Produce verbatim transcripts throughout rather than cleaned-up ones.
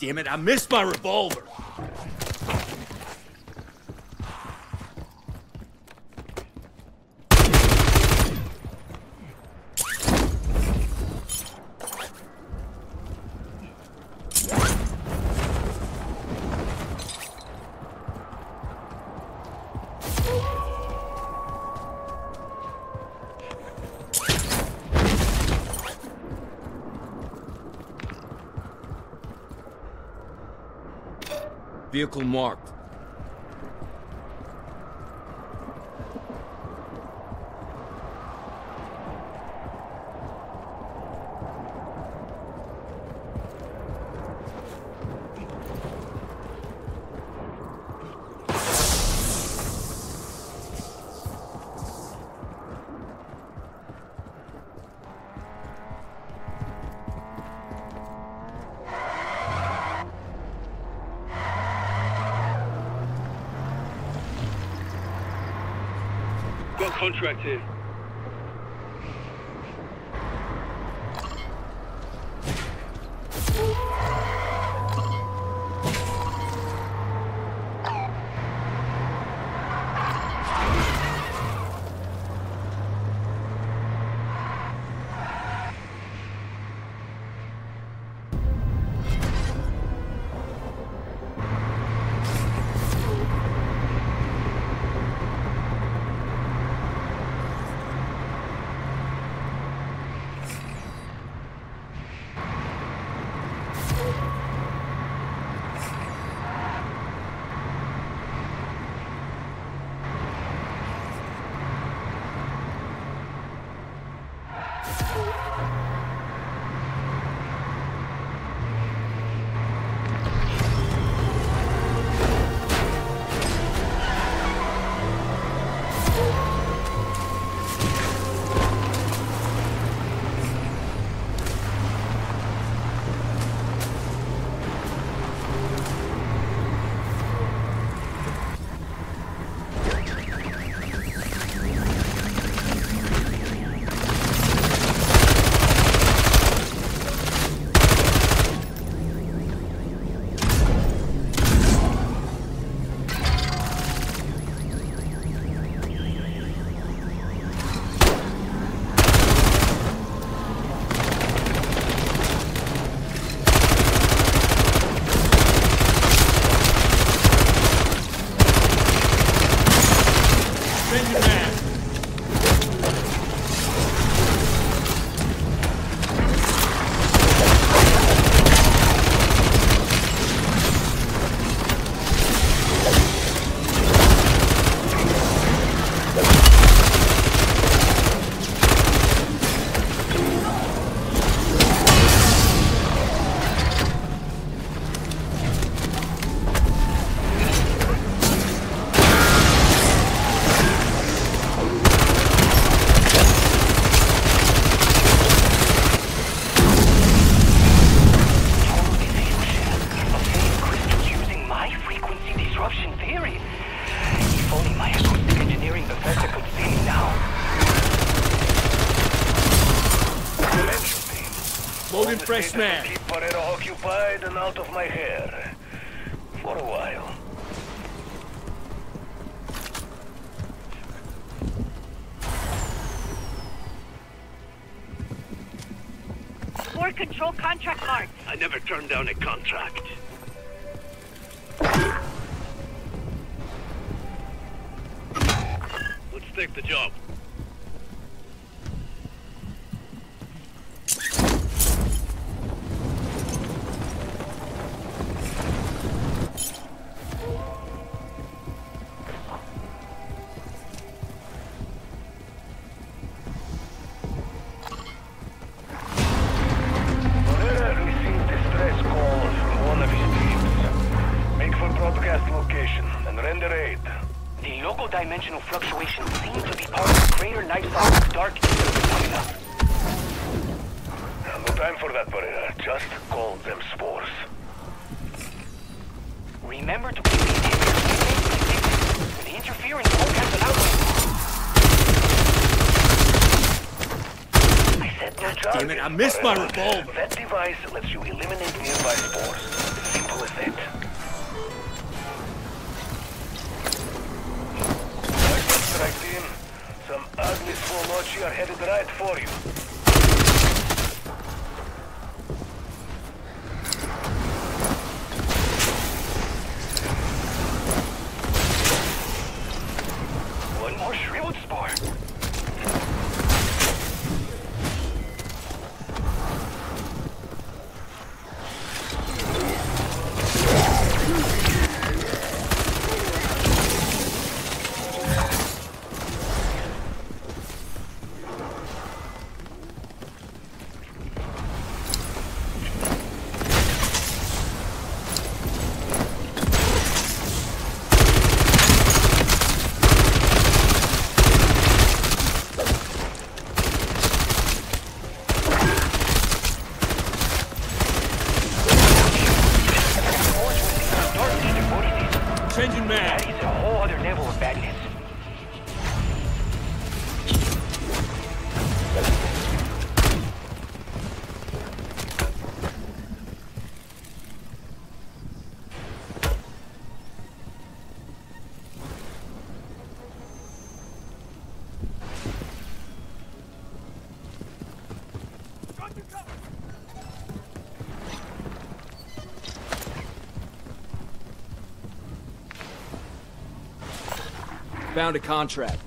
Damn it, I missed my revolver. Vehicle marked. Contract here. Fresh man. Keep Pareto occupied and out of my hair for a while. War control contract marked. I never turned down a contract. Let's take the job. Dimensional fluctuations seem to be part of the greater Knife's dark phenomena. No time for that, Barrera. Just call them spores. Remember to keep the interference. The interference won't cancel out. I said no charge. Damn it! I missed my revolver. That device lets you eliminate nearby spores. was it. Target strike team, some ugly Swolochi are headed right for you. One more Shriwood Spar. That is a whole other level of badness. Found a contract.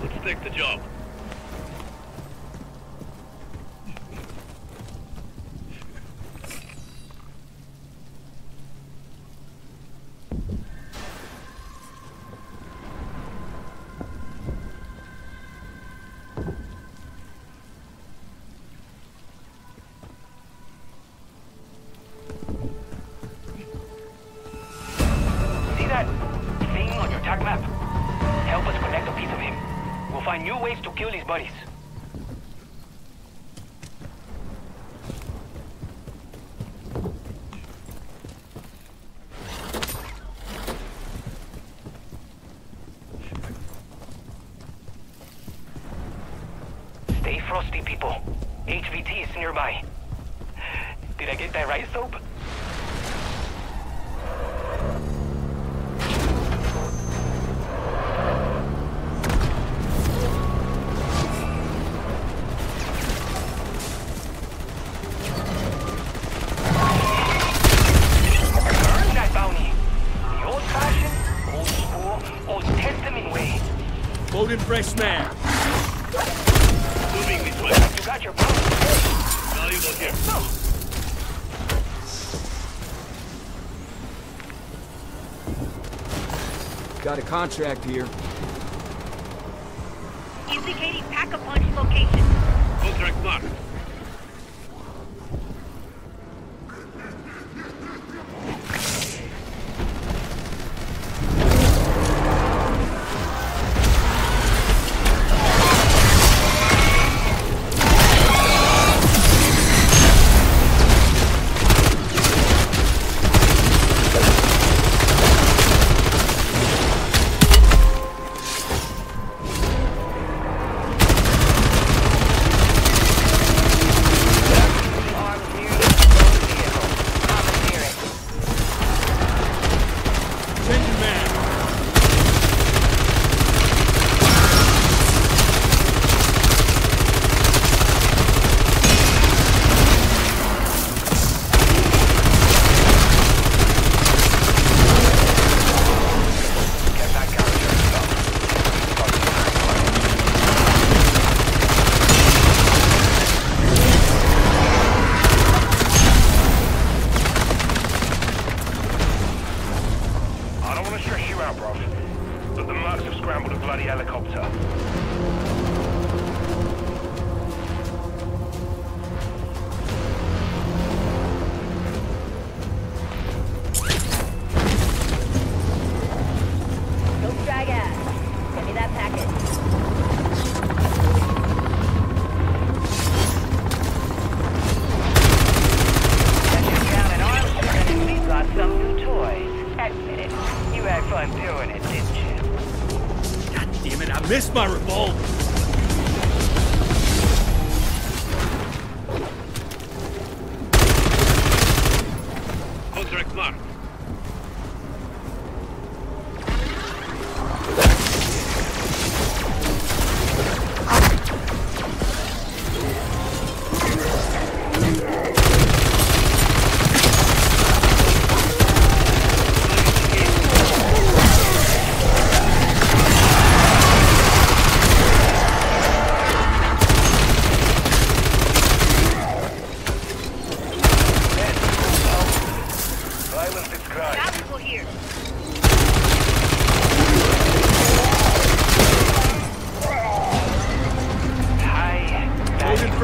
Let's take the job. Map. Help us collect a piece of him. We'll find new ways to kill his buddies. Stay frosty, people. H V T is nearby. Did I get that right, Soap? Fresh man. Moving this way. You got your power. Now you go here. No. Got a contract here. Indicating pack-a-punch location. Contract marked.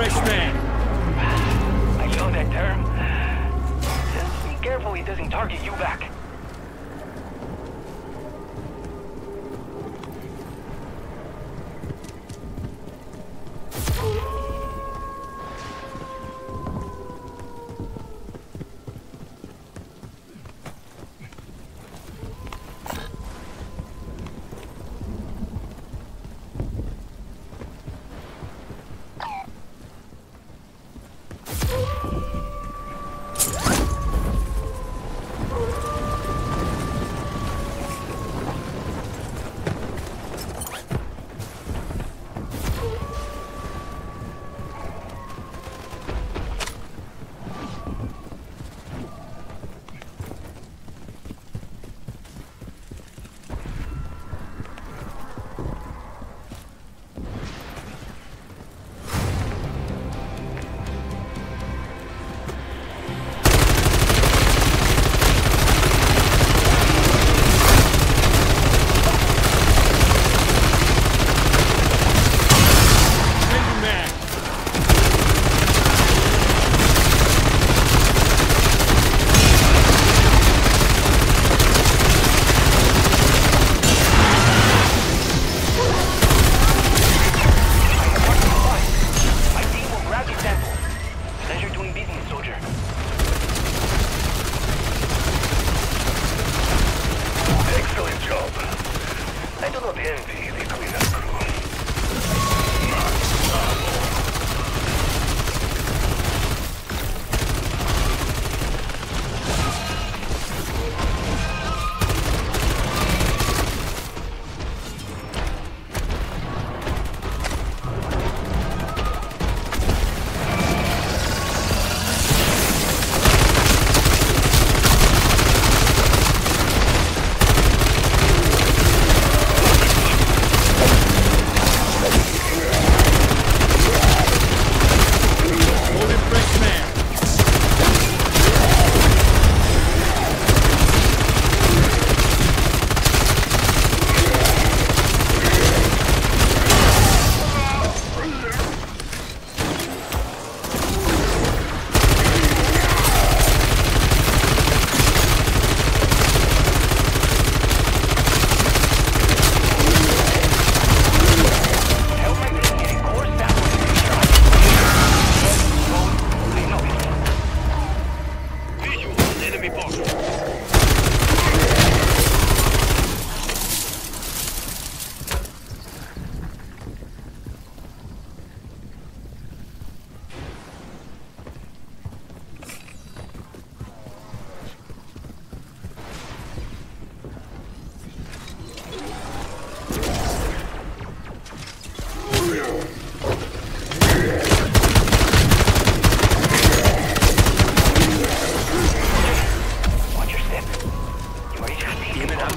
freshman. I know that term. Just be careful he doesn't target you back.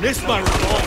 This my revolt.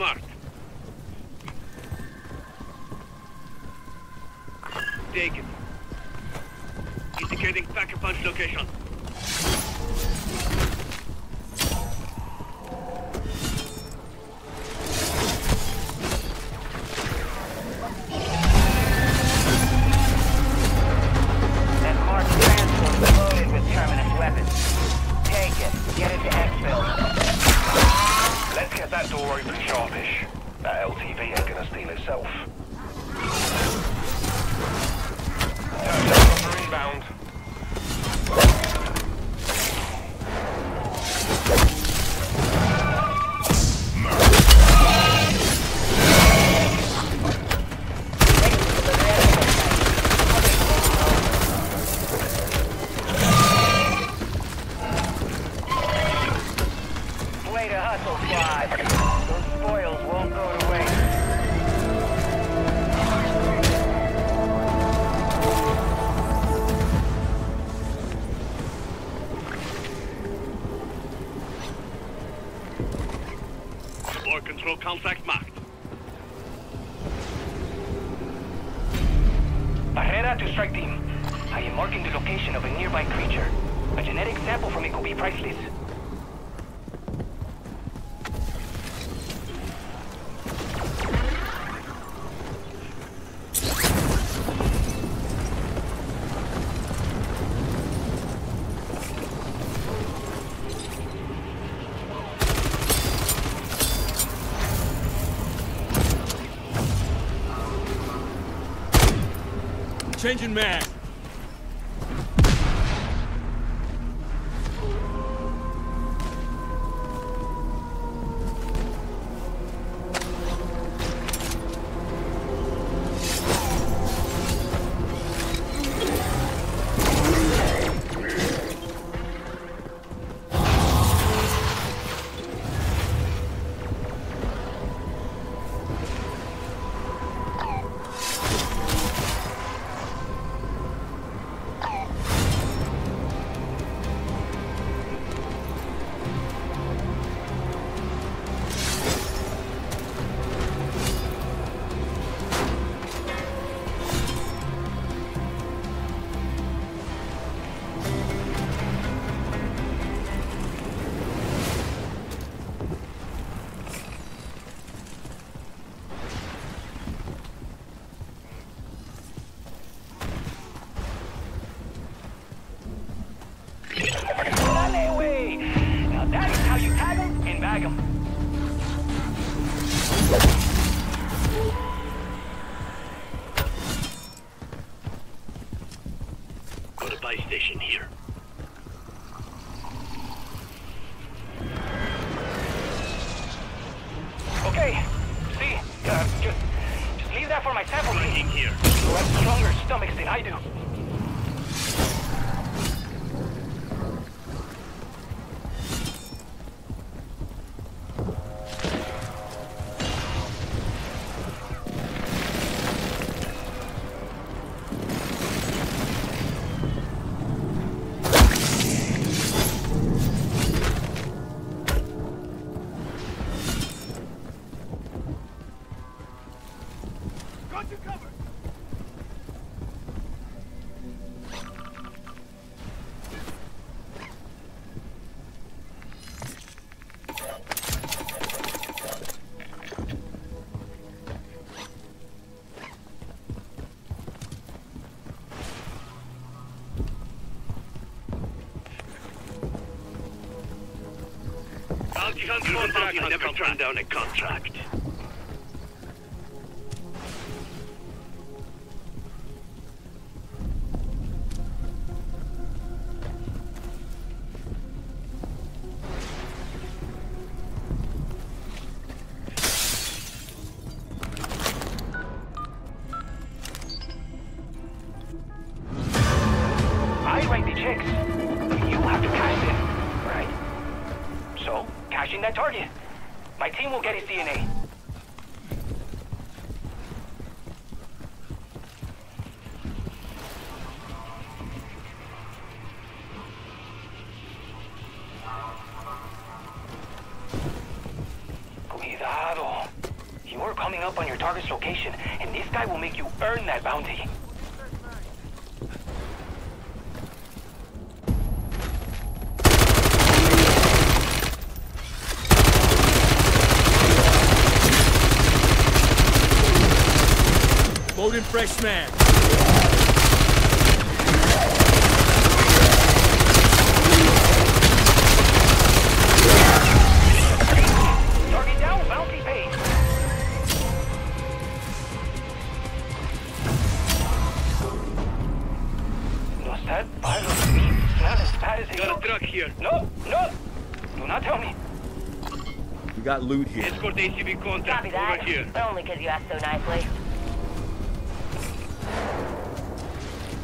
marked. Taken. Indicating pack a punch location. Contact marked. Barrera to strike team. I am marking the location of a nearby creature. A genetic sample from it could be priceless. Changing man. Contract. I never turned down a contract. I write the checks, but you have to cash them, right? So. Cashing that target. My team will get his D N A. Cuidado. coming up on your target's location, and this guy will make you earn that bounty. Loading fresh man. Got loot here. Escort A C V contact. Copy that. Over here. Only because you asked so nicely.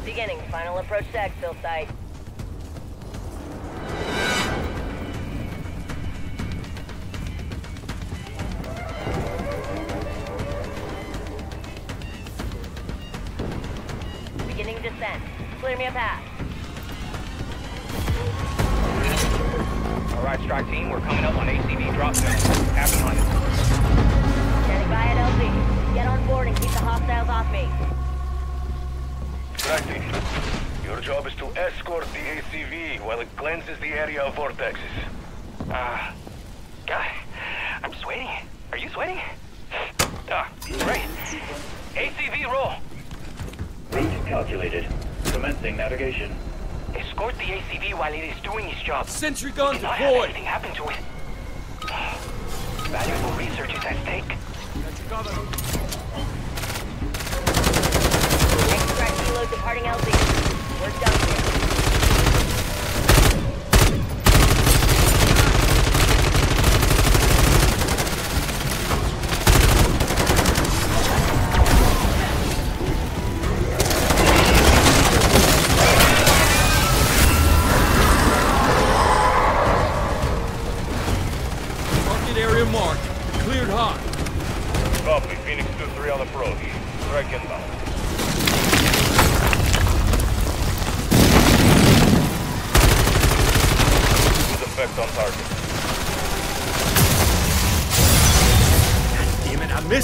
Beginning final approach to exfil site. Beginning descent. Clear me a path. All right, strike team, we're coming up on A C V. Drop down. Happen on it. Standing by at L Z. Get on board and keep the hostiles off me. Tracking. Your job is to escort the A C V while it cleanses the area of vortexes. Ah, uh, God, I'm sweating. Are you sweating? Ah, great. A C V roll. Route calculated. Commencing navigation. Escort the A C V while it is doing its job. Sentry guns deployed. Have anything happen to it. Valuable research is at stake. Extract payload departing L Z. We're done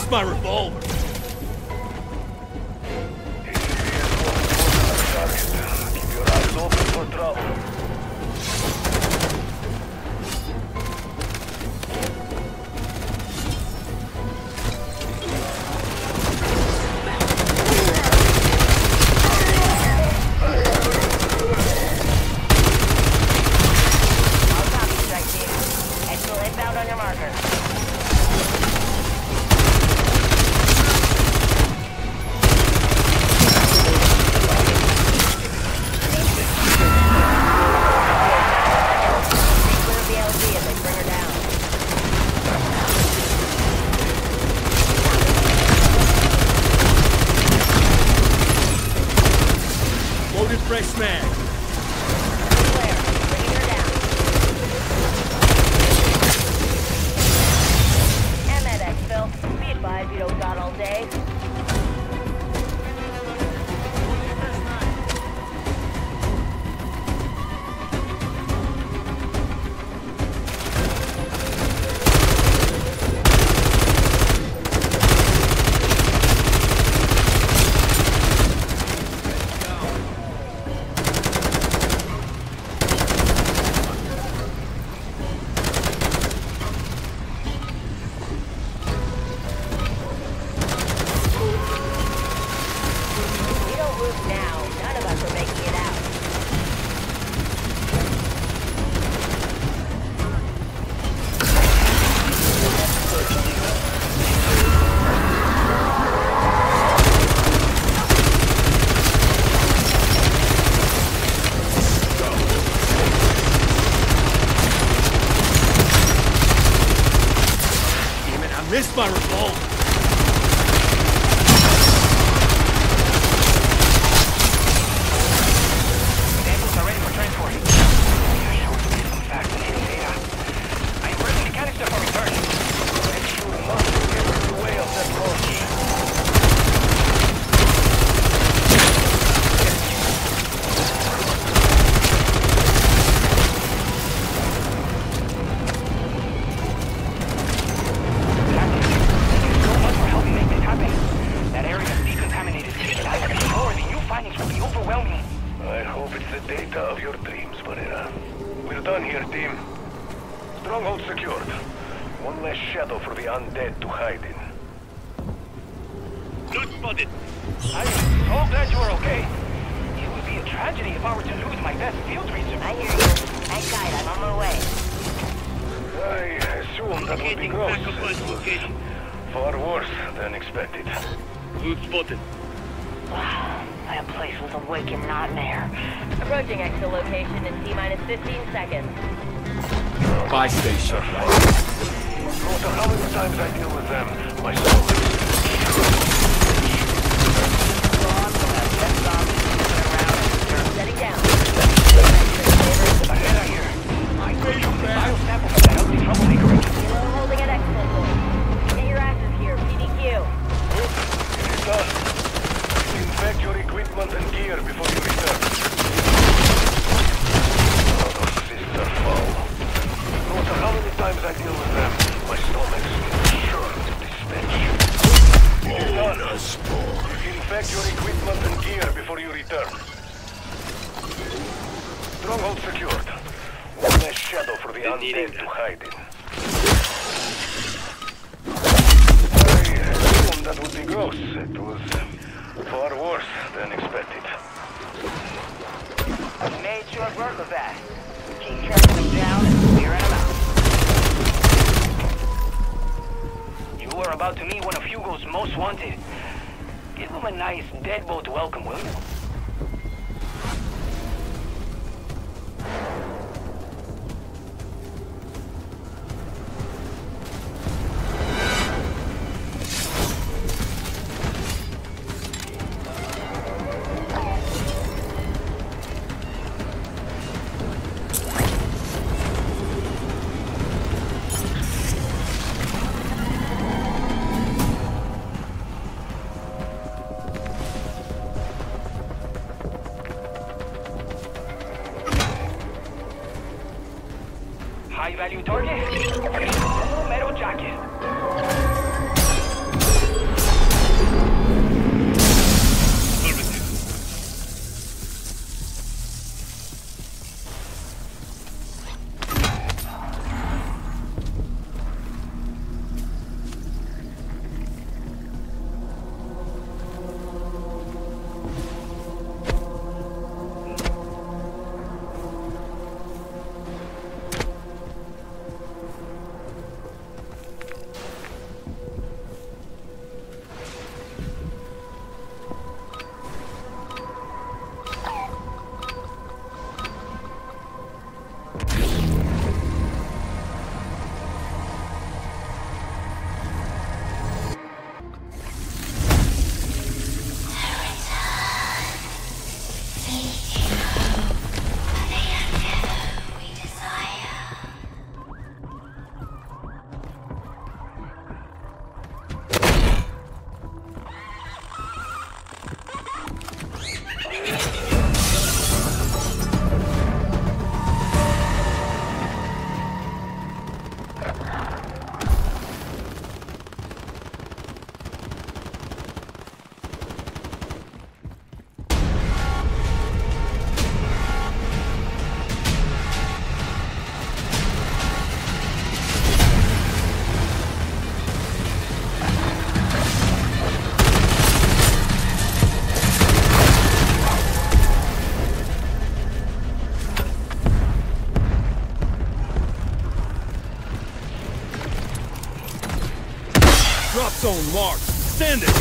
my revolver. Keep your eyes open for trouble. All copy, strike team. Exfil inbound on your marker. Fresh man. Claire, bringing her down. And that exfil. Be advised you don't got all day. Missed my revolver. Samples are ready for transport. We are sure to get some fascinating data. I am bringing the canister for return. And you must remember the way of that road. exploded. I am so glad you are okay. It would be a tragedy if I were to lose my best field research. I hear you. Night guide, I'm on my way. I assume that would be gross. Far worse than expected. Good spotted. Wow, that place was a waking nightmare. Approaching exit location in T minus fifteen seconds. By station. No matter how many times I deal with them, my soul is... Setting down. Ahead of here. I know you can. I'll sample for that ugly troublemaker. We're holding an exit door. Get your asses here, P D Q. It is done. Inspect your equipment and gear before you return. Oh, sister foe. No matter how many times I deal with them, my stomach's sure to dispatch you. It is done. Inspect your equipment and gear before you return. Stronghold secured. One less shadow for the undead to hide in. I assume that would be gross. It was far worse than expected. Made short work of that. Keep tracking them down and clear them out. You are about to meet one of Hugo's most wanted. Give him a nice deadbolt welcome, will you? High-value target, yellow metal jacket. Zone marked. Stand it! Yeah.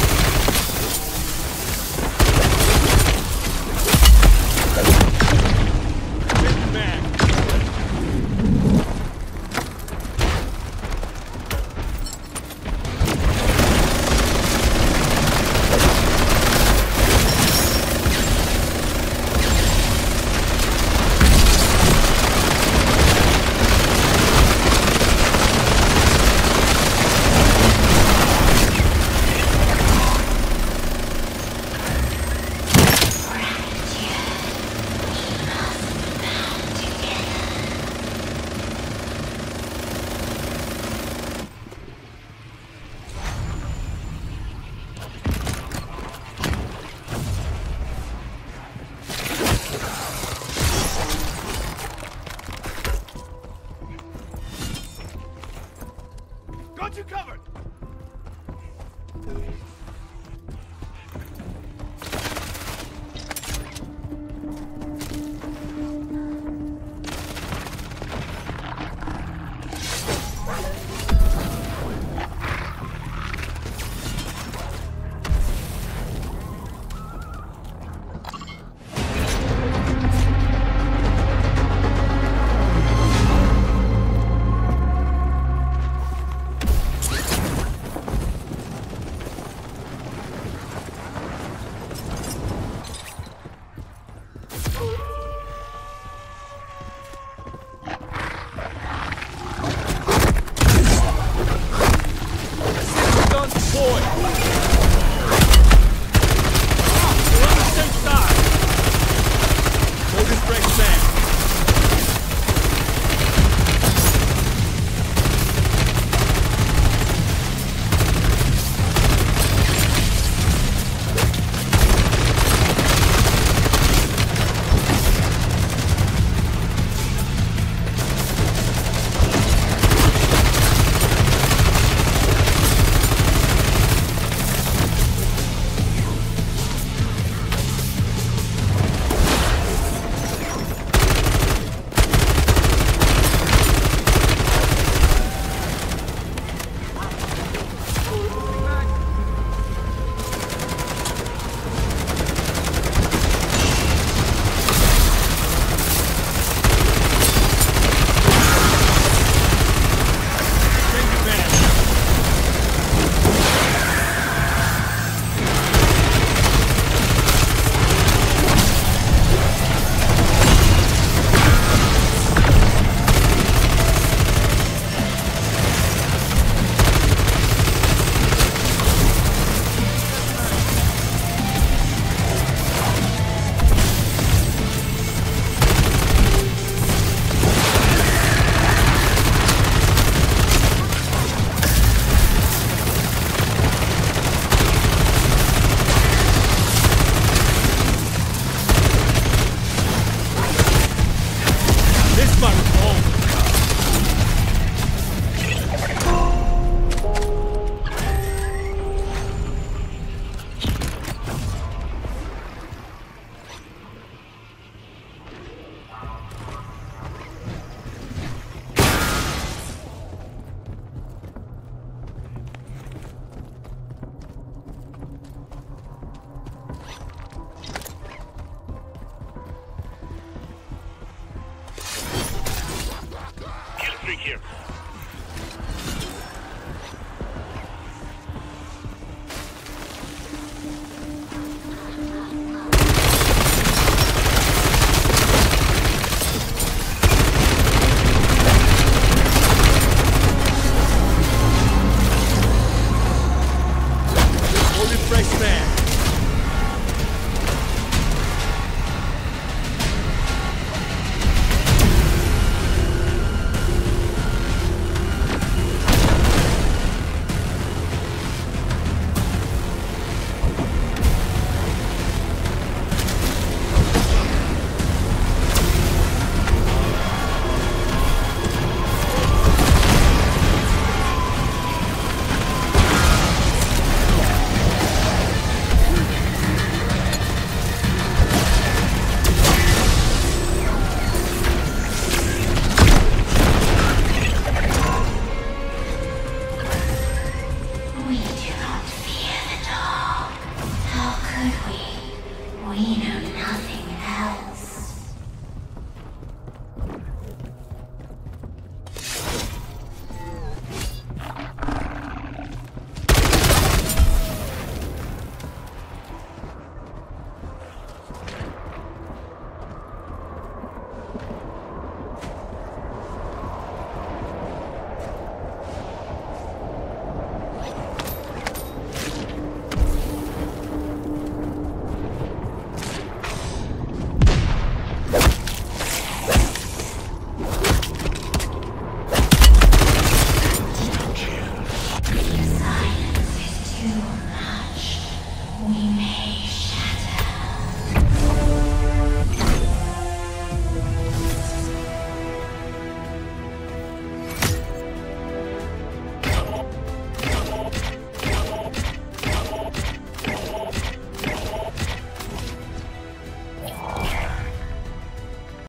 Fresh man.